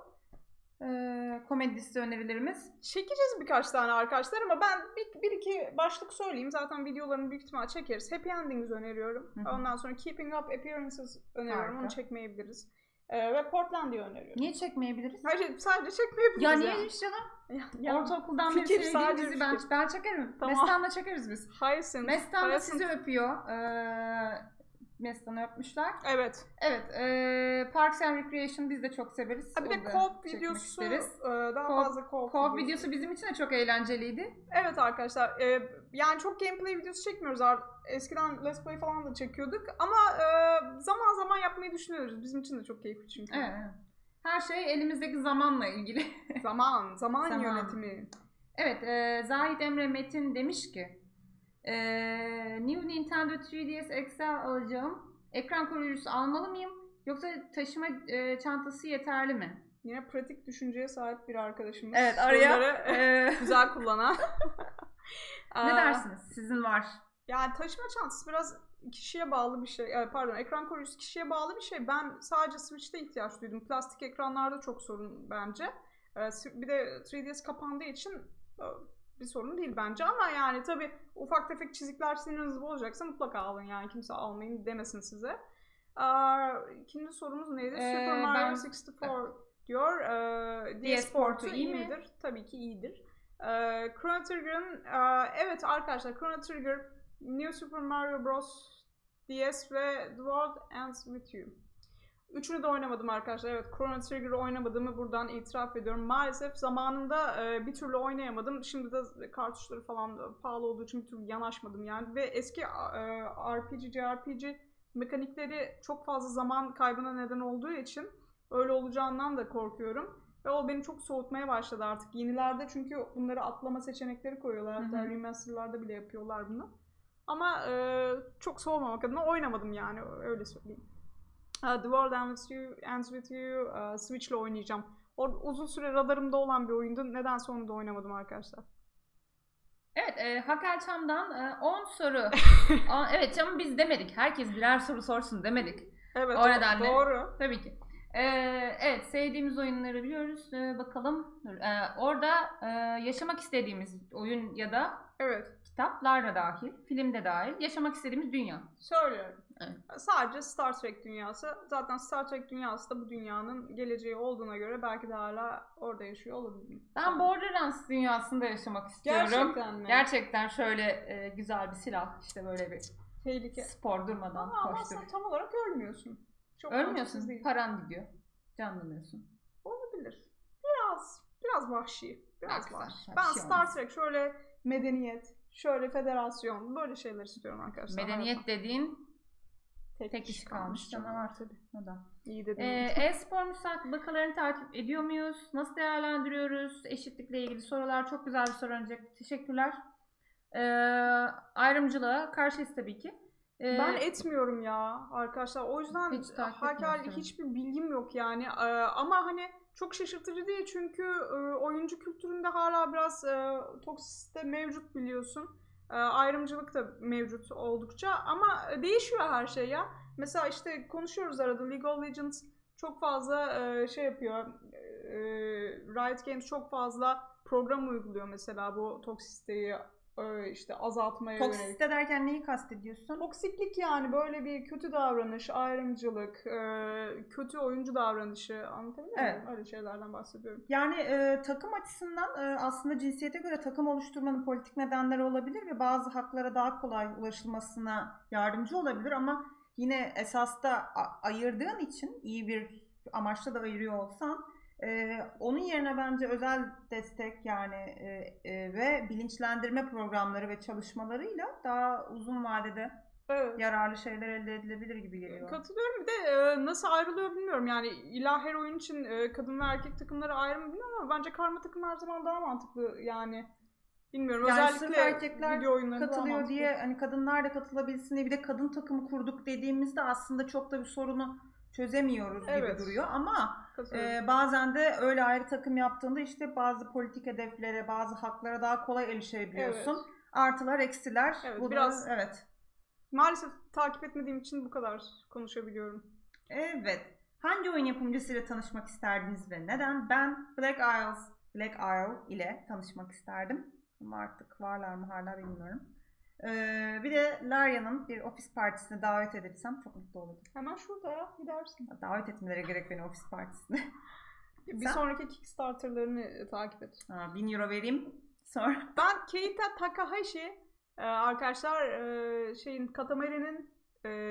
Komedi dizisi önerilerimiz. Çekeceğiz birkaç tane arkadaşlar ama ben bir iki başlık söyleyeyim. Zaten videolarını büyük ihtimal çekeriz. Happy Endings öneriyorum. Hı-hı. Ondan sonra Keeping Up Appearances öneriyorum. Harika. Onu çekmeyebiliriz. Ve Portland'ı öneriyorum. Niye çekmeyebiliriz? Hayır, sadece çekmeyebiliriz. Ya niyeymiş canım? Ortaokuldan beri sevdiğim dizi ben çekerim. Tamam. Mestan'la çekeriz biz. Hayırsın. Mestan da sizi öpüyor. Mestan'ı öpmüşler. Evet. Evet. Parks and Recreation biz de çok severiz. Bir de co-op videosu. Daha fazla co-op videosu bizim için de çok eğlenceliydi. Evet arkadaşlar. Yani çok gameplay videosu çekmiyoruz artık. Eskiden Let's Play falan da çekiyorduk ama zaman zaman yapmayı düşünüyoruz. Bizim için de çok keyifli çünkü. Evet. Her şey elimizdeki zamanla ilgili. Zaman yönetimi. Evet, Zahid Emre Metin demiş ki New Nintendo 3DS XL alacağım. Ekran koruyucusu almalı mıyım? Yoksa taşıma çantası yeterli mi? Yine pratik düşünceye sahip bir arkadaşımız. Evet, araya güzel kullanan. Ne dersiniz? Sizin var. Yani taşıma çantası biraz kişiye bağlı bir şey. Pardon, ekran koruyucusu kişiye bağlı bir şey. Ben sadece Switch'te ihtiyaç duydum. Plastik ekranlarda çok sorun bence. Bir de 3DS kapandığı için bir sorun değil bence, ama yani tabii ufak tefek çizikler sinirinizde olacaksa mutlaka alın, yani kimse almayın demesin size. İkinci sorumuz neydi? Super Mario 64 diyor. DS Port'u iyi midir? Tabii ki iyidir. Chrono Trigger'ın, evet arkadaşlar, Chrono Trigger, New Super Mario Bros. DS ve The World Ends With You. Üçünü de oynamadım arkadaşlar. Evet, Chrono Trigger'ı oynamadığımı buradan itiraf ediyorum. Maalesef zamanında bir türlü oynayamadım. Şimdi de kartuşları falan pahalı olduğu için bir türlü yanaşmadım yani. Ve eski RPG, JRPG mekanikleri çok fazla zaman kaybına neden olduğu için öyle olacağından da korkuyorum. Ve o beni çok soğutmaya başladı artık. Yenilerde çünkü bunları atlama seçenekleri koyuyorlar. Hatta remaster'larda bile yapıyorlar bunu. Ama çok soğumamak adına oynamadım yani, öyle söyleyeyim. The World Ends With You, Switch ile oynayacağım. Uzun süre radarımda olan bir oyundu. Neden sonra da oynamadım arkadaşlar. Evet, Hakel Çam'dan 10 soru. Evet, Çam'ı biz demedik. Herkes birer soru sorsun demedik. Evet, o nedenle, doğru. Tabii ki. Evet, sevdiğimiz oyunları biliyoruz. Bakalım. Orada yaşamak istediğimiz oyun ya da kitaplar da dahil, film de dahil. Yaşamak istediğimiz dünya. Söylüyorum. Evet. Sadece Star Trek dünyası. Zaten Star Trek dünyası da bu dünyanın geleceği olduğuna göre belki de hala orada yaşıyor olabilirim. Ben Borderlands dünyasında yaşamak istiyorum. Gerçekten mi? Gerçekten şöyle güzel bir silah, işte böyle bir tehlike. Spor durmadan koşturuyor. Ama aslında tam olarak ölmüyorsun. Çok ölmüyorsun, paran gidiyor. Canlanıyorsun. Olabilir. Biraz vahşi. Biraz vahşi. Ben Star Trek şöyle medeniyet, şöyle federasyon, böyle şeyler istiyorum arkadaşlar. Medeniyet dediğin tek kişi kalmış. Canavar tabii. İyi dedin. E-spor müsabakalarını takip ediyor muyuz? Nasıl değerlendiriyoruz? Eşitlikle ilgili sorular. Çok güzel bir soru önce. Teşekkürler. Ayrımcılığa karşıyız tabii ki. Ben etmiyorum ya arkadaşlar. O yüzden hiçbir bilgim yok yani. Ama hani çok şaşırtıcı değil, çünkü oyuncu kültüründe hala biraz toksisite mevcut, biliyorsun. Ayrımcılık da mevcut oldukça, ama değişiyor her şey ya. Mesela işte konuşuyoruz arada, League of Legends çok fazla şey yapıyor, Riot Games çok fazla program uyguluyor mesela bu toksisiteyi işte azaltmaya yönelik. Toksisite derken neyi kastediyorsun? Toksiklik yani, böyle bir kötü davranış, ayrımcılık, kötü oyuncu davranışı, anlatabiliyor muyum? Evet. Öyle şeylerden bahsediyorum. Yani takım açısından aslında cinsiyete göre takım oluşturmanın politik nedenleri olabilir ve bazı haklara daha kolay ulaşılmasına yardımcı olabilir, ama yine esasta ayırdığın için, iyi bir amaçla da ayırıyor olsan, onun yerine bence özel destek yani ve bilinçlendirme programları ve çalışmalarıyla daha uzun vadede yararlı şeyler elde edilebilir gibi geliyor. Katılıyorum. Bir de nasıl ayrılıyor bilmiyorum. Yani illa her oyun için kadın ve erkek takımları ayrı mı bilmiyorum, ama bence karma takım her zaman daha mantıklı yani. Bilmiyorum. Yani özellikle erkekler katılıyor diye hani kadınlar da katılabilsin diye bir de kadın takımı kurduk dediğimizde aslında çok da bir sorunu çözemiyoruz gibi duruyor, ama bazen de öyle ayrı takım yaptığında işte bazı politik hedeflere, bazı haklara daha kolay erişebiliyorsun. Evet. Artılar, eksiler. Evet, bu biraz da, maalesef takip etmediğim için bu kadar konuşabiliyorum. Evet. Hangi oyun yapımcısıyla tanışmak isterdiniz ve neden? Ben Black Isle ile tanışmak isterdim. Ama artık varlar mı hala bilmiyorum. Bir de Laria'nın bir ofis partisine davet edilsem çok mutlu olurdum. Hemen şurada gidersin. Davet etmelere gerek beni ofis partisine. Bir sonraki Kickstarter'larını takip et. 1000 euro vereyim. Sonra. Ben Keita Takahashi arkadaşlar, Katamari'nin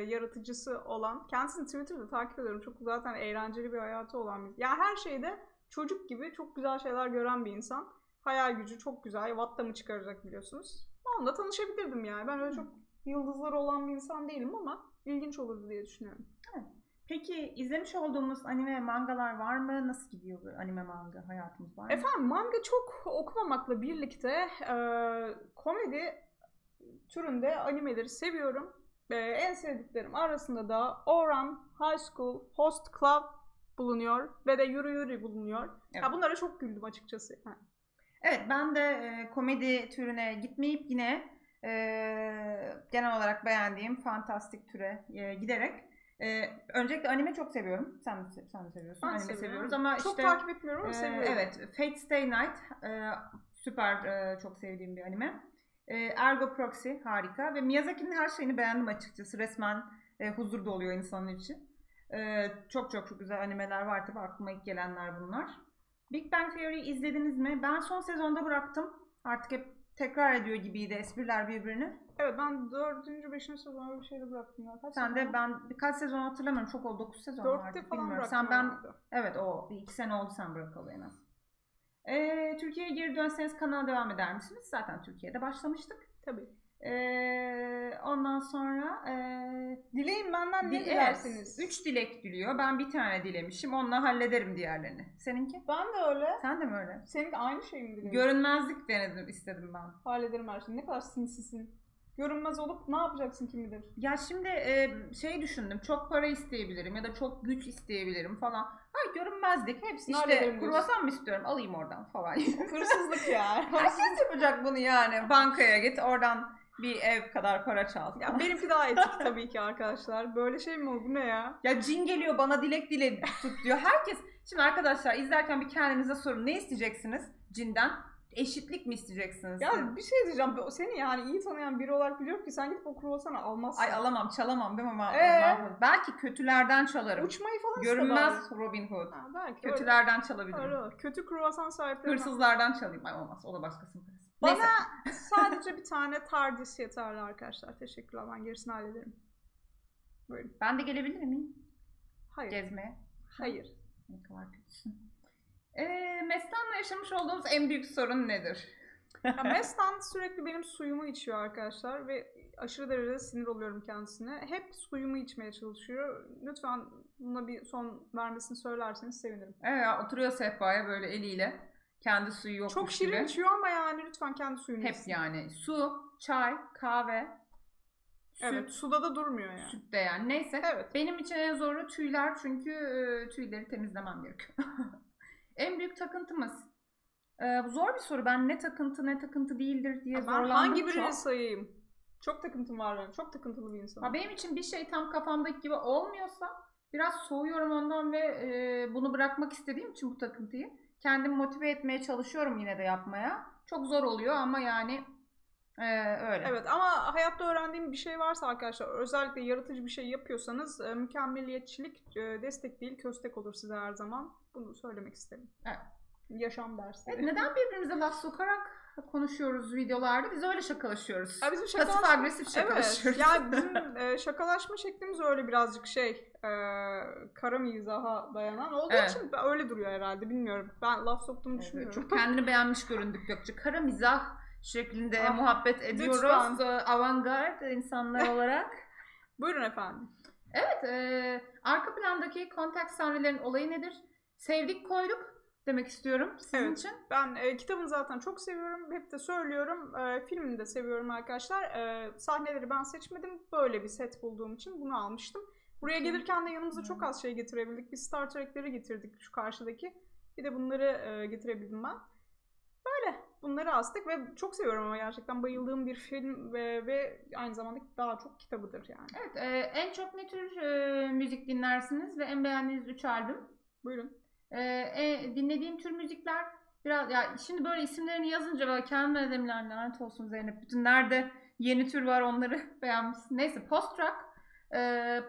yaratıcısı olan, kendisini Twitter'da takip ediyorum. Çok zaten eğlenceli bir hayatı olan bir. Yani her şeyde çocuk gibi çok güzel şeyler gören bir insan. Hayal gücü çok güzel. Vatta mı çıkaracak biliyorsunuz. Onunla tanışabilirdim yani. Ben öyle çok yıldızlar olan bir insan değilim, ama ilginç olurdu diye düşünüyorum. Evet. Peki izlemiş olduğumuz anime mangalar var mı? Nasıl gidiyor bu anime manga hayatımız var mı? Efendim, manga çok okumamakla birlikte komedi türünde animeleri seviyorum. En sevdiklerim arasında da Oran, High School, Host Club, bulunuyor ve de Yuri Yuri bulunuyor. Evet. Ya bunlara çok güldüm açıkçası. Ha. Evet, ben de komedi türüne gitmeyip yine genel olarak beğendiğim fantastik türe giderek öncelikle anime çok seviyorum. Sen de seviyorsun. Ben anime seviyoruz ama çok işte, takip etmiyorum ama seviyorum. Evet, Fate Stay Night süper çok sevdiğim bir anime. Ergo Proxy harika ve Miyazaki'nin her şeyini beğendim açıkçası. Resmen huzur doluyor insanın için. Çok çok güzel animeler var tabi, aklıma ilk gelenler bunlar. Big Bang Theory'yi izlediniz mi? Ben son sezonda bıraktım. Artık hep tekrar ediyor gibiydi espriler birbirini. Evet, ben 4. 5. sezonu bir şeyde bıraktım. Sen de ben birkaç sezon hatırlamıyorum. Çok oldu, 9 sezon vardı. Bilmiyorum. Sen ben evet o 2 sene oldu sen bırakalı en az. Türkiye'ye geri dönseniz kanala devam eder misiniz? Zaten Türkiye'de başlamıştık. Tabii. Ondan sonra dileyin benden ne dilersiniz? 3 dilek diliyor. Ben bir tane dilemişim. Onunla hallederim diğerlerini. Seninki? Ben de öyle. Sen de mi öyle? Seninki aynı şey mi dilemişsin? Görünmezlik denedim, istedim ben. Hallederim her şeyi. Ne kadar sinsisin. Görünmez olup ne yapacaksın kim bilir? Ya şimdi şey düşündüm. Çok para isteyebilirim ya da çok güç isteyebilirim falan. Ha, görünmezlik hepsi işte kurvasan mı istiyorum? Alayım oradan falan. Hırsızlık ya. Herkes yapacak bunu yani. Bankaya git oradan. Bir ev kadar para çal. Ya benimki daha etik tabii ki arkadaşlar. Böyle şey mi olur? Bu ne ya? Ya cin geliyor bana dilek dile tut diyor. Herkes. Şimdi arkadaşlar izlerken bir kendinize sorun. Ne isteyeceksiniz cinden? Eşitlik mi isteyeceksiniz? Ya değil? Bir şey diyeceğim. Seni yani iyi tanıyan biri olarak biliyorum ki sen gidip o kruvasana almazsın. Ay alamam, çalamam değil mi? Belki kötülerden çalarım. Uçmayı falan istemem. Görünmez Robin Hood. Ha, belki kötülerden öyle. Çalabilirim. Öyle. Kötü kruvasan sahipleri. Hırsızlardan çalayım. Ay olmaz. O da başkasının parası. Bana neyse. Sadece bir tane TARDIS yeterli arkadaşlar. Teşekkürler. Ben gerisini hallederim. Buyurun. Ben de gelebilir miyim? Hayır. Gezmeye? Hayır. Ne kadar kötüsün. Mestan'la yaşamış olduğumuz en büyük sorun nedir? Ya Mestan sürekli benim suyumu içiyor arkadaşlar ve aşırı derecede sinir oluyorum kendisine. Hep suyumu içmeye çalışıyor. Lütfen buna bir son vermesini söylerseniz sevinirim. Evet, oturuyor sehpaya böyle eliyle. Kendi suyu yokmuş gibi. Çok şirin içiyor ama yani lütfen kendi suyunu hep içsin. Yani su, çay, kahve, süt. Evet, suda da durmuyor yani. Süt de yani. Neyse. Evet. Benim için en zoru tüyler, çünkü tüyleri temizlemem gerekiyor. En büyük takıntımız. Bu zor bir soru. Ben ne takıntı ne takıntı değildir diye zorlandım. Ben hangi birini sayayım? Çok takıntım var benim. Çok takıntılı bir insanım. Ha, benim için bir şey tam kafamdaki gibi olmuyorsa biraz soğuyorum ondan ve bunu bırakmak istediğim için bu takıntıyı. Kendimi motive etmeye çalışıyorum yine de yapmaya. Çok zor oluyor ama yani öyle. Evet, ama hayatta öğrendiğim bir şey varsa arkadaşlar, özellikle yaratıcı bir şey yapıyorsanız mükemmeliyetçilik destek değil köstek olur size her zaman. Bunu söylemek isterim. Evet. Yaşam dersleri. Evet, neden birbirimize laf sokarak konuşuyoruz videolarda? Biz öyle şakalaşıyoruz. Ya bizim pasif agresif şakalaşıyoruz. Evet. Ya bizim şakalaşma şeklimiz öyle birazcık şey, kara mizaha dayanan olduğu evet. için öyle duruyor herhalde, bilmiyorum. Ben laf soktuğumu evet, düşünmüyorum. Çok kendini beğenmiş göründük Gökçe. Kara mizah şeklinde muhabbet ediyoruz. Avantgard insanlar olarak. Buyurun efendim. Evet, arka plandaki kontak sahnelerin olayı nedir? Sevdik koyduk. Demek istiyorum sizin evet. için. Ben kitabını zaten çok seviyorum. Hep de söylüyorum. Filmini de seviyorum arkadaşlar. Sahneleri ben seçmedim. Böyle bir set bulduğum için bunu almıştım. Buraya gelirken de yanımıza çok az şey getirebildik. Biz Star Trek'leri getirdik şu karşıdaki. Bir de bunları getirebildim ben. Böyle bunları astık ve çok seviyorum ama gerçekten bayıldığım bir film ve aynı zamanda daha çok kitabıdır yani. Evet. En çok ne tür müzik dinlersiniz ve en beğendiğiniz 3 albüm? Buyurun. Dinlediğim tür müzikler biraz ya şimdi böyle isimlerini yazınca böyle kendime dedim lanet olsun Zeynep, bütün nerede yeni tür var onları beğenmişsin. Neyse, post rock,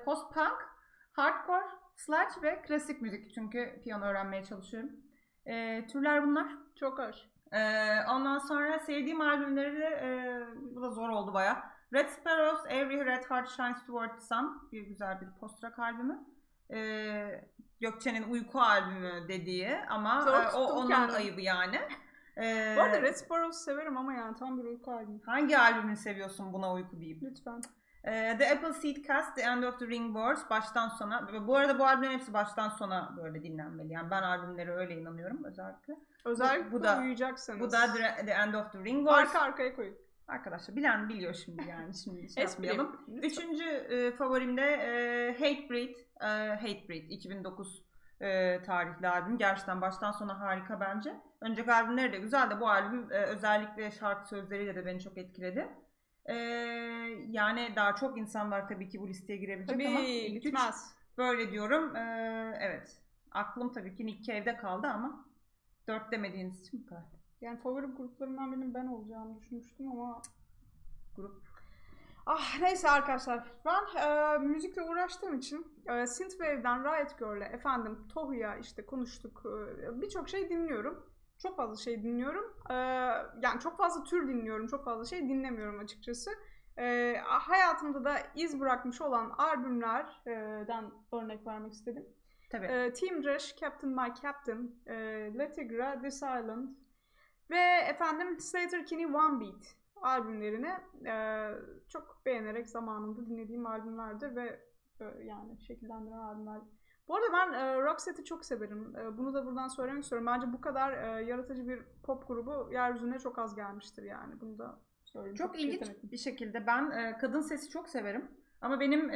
post punk, hardcore, sludge ve klasik müzik, çünkü piyano öğrenmeye çalışıyorum. Türler bunlar. Çok hoş. Ondan sonra sevdiğim albümleri de bu da zor oldu baya. Red Sparrows, Every Red Heart Shines Toward the Sun, bir güzel bir post rock albümü. Gökçe'nin uyku albümü dediği ama o onun yani. Ayıbı yani. Bu arada Red Sparrow'u severim ama yani tam bir uyku albümü. Hangi albümünü seviyorsun buna uyku deyip? Lütfen. The Apple Seed Cast, The End of the Ring Wars, baştan sona. Bu arada bu albümlerin hepsi baştan sona böyle dinlenmeli. Yani ben albümlere öyle inanıyorum özellikle. Özellikle bu da uyuyacaksınız. Bu da The End of the Ring Wars. Arka arkaya koyun. Arkadaşlar bilen biliyor şimdi yani. Şimdi yapmayalım. Üçüncü favorim de Hatebreed. Hatebreed 2009 tarihli albüm. Gerçekten baştan sona harika bence. Önceki albümleri de güzel de bu albüm özellikle şarkı sözleriyle de beni çok etkiledi. Yani daha çok insanlar tabii ki bu listeye girebilecek tabii, ama ilk üç, böyle diyorum. Evet. Aklım tabii ki Nick Cave'de kaldı ama 4 demediğiniz için bu kadar. Yani favori gruplarından benim ben olacağımı düşünmüştüm ama grup. Ah neyse arkadaşlar. Ben müzikle uğraştığım için Synthwave'den Riot Girl'e, efendim Tohu'ya işte konuştuk. Birçok şey dinliyorum. Çok fazla şey dinliyorum. Yani çok fazla tür dinliyorum. Çok fazla şey dinlemiyorum açıkçası. Hayatımda da iz bırakmış olan albümlerden örnek vermek istedim. Tabii. Team Dresch, Captain My Captain, Latigra, This Island ve efendim Sleater-Kinney One Beat albümlerini çok beğenerek zamanında dinlediğim albümlerdir ve yani şekillendiren albümler. Bu arada ben Rockset'i çok severim. Bunu da buradan söylemek istiyorum. Bence bu kadar yaratıcı bir pop grubu yeryüzüne çok az gelmiştir yani. Bunu da söyleyeyim. Çok ilginç bir şekilde ben kadın sesi çok severim. Ama benim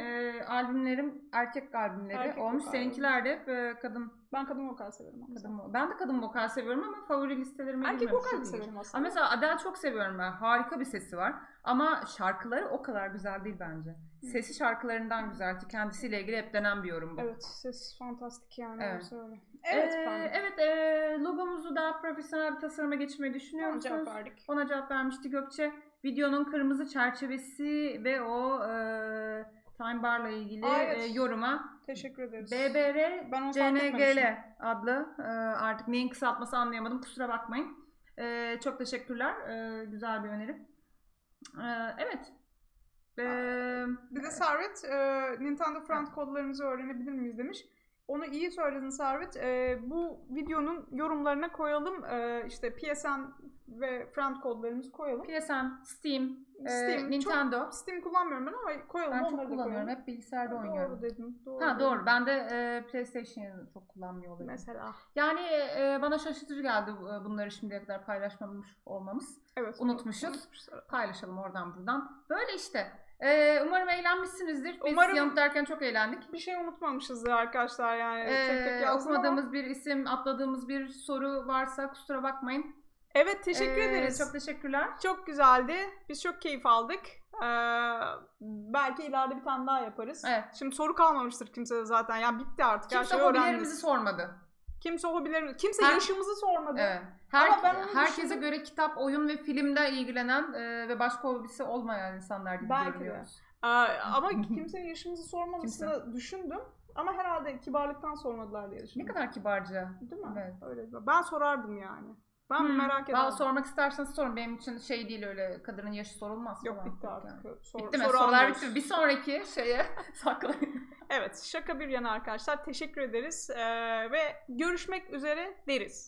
albümlerim erkek albümleri erkek olmuş. Vokal. Seninkiler de kadın. Ben kadın vokal severim. Kadın, ben de kadın vokal seviyorum ama favori listelerime erkek vokal severim aslında. Ama mesela Adele çok seviyorum ben. Harika bir sesi var. Ama şarkıları o kadar güzel değil bence. Hı. Sesi şarkılarından güzel. Kendisiyle ilgili hep denen bir yorum bu. Evet, ses fantastik yani. Evet, evet, evet logomuzu daha profesyonel bir tasarıma geçirmeyi düşünüyor musunuz? Ona cevap verdik. Ona cevap vermişti Gökçe. Videonun kırmızı çerçevesi ve o Time Bar'la ilgili yoruma teşekkür ederiz. BBR CNGL adlı artık neyin kısaltması anlayamadım kusura bakmayın. Çok teşekkürler. Güzel bir öneri. Evet. Bir de Sarvet Nintendo Front kodlarımızı öğrenebilir miyiz demiş. Onu iyi söyledin Sarvet. Bu videonun yorumlarına koyalım. İşte PSN ve front kodlarımızı koyalım. PSN, Steam, Nintendo. Çok Steam kullanmıyorum ben ama koyalım. Ben çok kullanıyorum. Hep bilgisayarda oynuyorum. Doğru dedin. Doğru. Ha doğru. Ben de PlayStation'ı çok kullanmıyor oluyorum. Mesela. Yani bana şaşırtıcı geldi bunları şimdiye kadar paylaşmamış olmamız. Evet. Unutmuşuz. Paylaşalım oradan buradan. Böyle işte. Umarım eğlenmişsinizdir. Biz yanıtlarken çok eğlendik. Bir şey unutmamışızdır arkadaşlar yani. Tek okumadığımız ama bir isim, atladığımız bir soru varsa kusura bakmayın. Evet teşekkür ederiz. Çok teşekkürler. Çok güzeldi. Biz çok keyif aldık. Belki ileride bir tane daha yaparız. Evet. Şimdi soru kalmamıştır kimsede zaten. Yani bitti artık. Kimse her şey hobilerimizi sormadı. Kimse hobilerimizi, kimse yaşımızı sormadı. Evet. Ama ben herkese düşündüm. Göre kitap, oyun ve filmle ilgilenen ve başka hobisi olmayan insanlar gibi görünüyoruz. Ama kimse yaşımızı sormamasını düşündüm. Ama herhalde kibarlıktan sormadılar diye düşündüm. Ne kadar kibarca. Değil mi? Evet. Öyle. Ben sorardım yani. Ben merak ederim. Sormak isterseniz sorun. Benim için şey değil öyle kadının yaşı sorulmaz. Yok bitti artık. Yani. Bitti mi? Sorular bitti. Bir sonraki şeye saklayın. Evet şaka bir yana arkadaşlar. Teşekkür ederiz ve görüşmek üzere deriz.